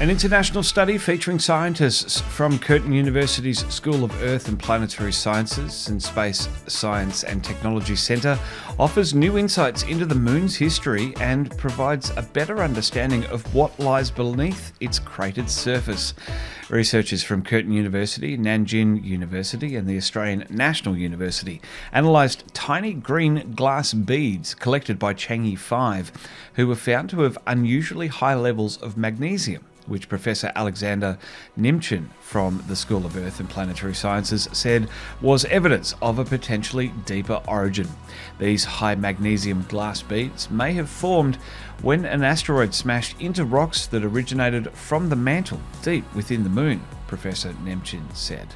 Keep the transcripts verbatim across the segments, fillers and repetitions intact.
An international study featuring scientists from Curtin University's School of Earth and Planetary Sciences and Space Science and Technology Centre offers new insights into the Moon's history and provides a better understanding of what lies beneath its cratered surface. Researchers from Curtin University, Nanjing University and the Australian National University analysed tiny green glass beads collected by Chang'e five, who were found to have unusually high levels of magnesium, which Professor Alexander Nemchin from the School of Earth and Planetary Sciences said was evidence of a potentially deeper origin. These high magnesium glass beads may have formed when an asteroid smashed into rocks that originated from the mantle deep within the Moon, Professor Nemchin said.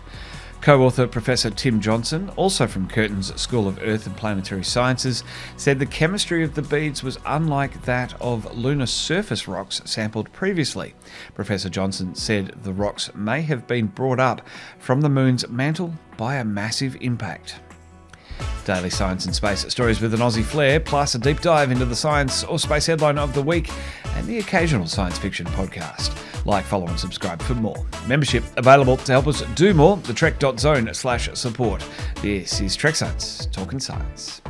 Co-author Professor Tim Johnson, also from Curtin's School of Earth and Planetary Sciences, said the chemistry of the beads was unlike that of lunar surface rocks sampled previously. Professor Johnson said the rocks may have been brought up from the Moon's mantle by a massive impact. Daily science and space stories with an Aussie flair, plus a deep dive into the science or space headline of the week and the occasional science fiction podcast. Like, follow and subscribe for more. Membership available to help us do more, the trek dot zone slash support. This is Trek Science, talking science.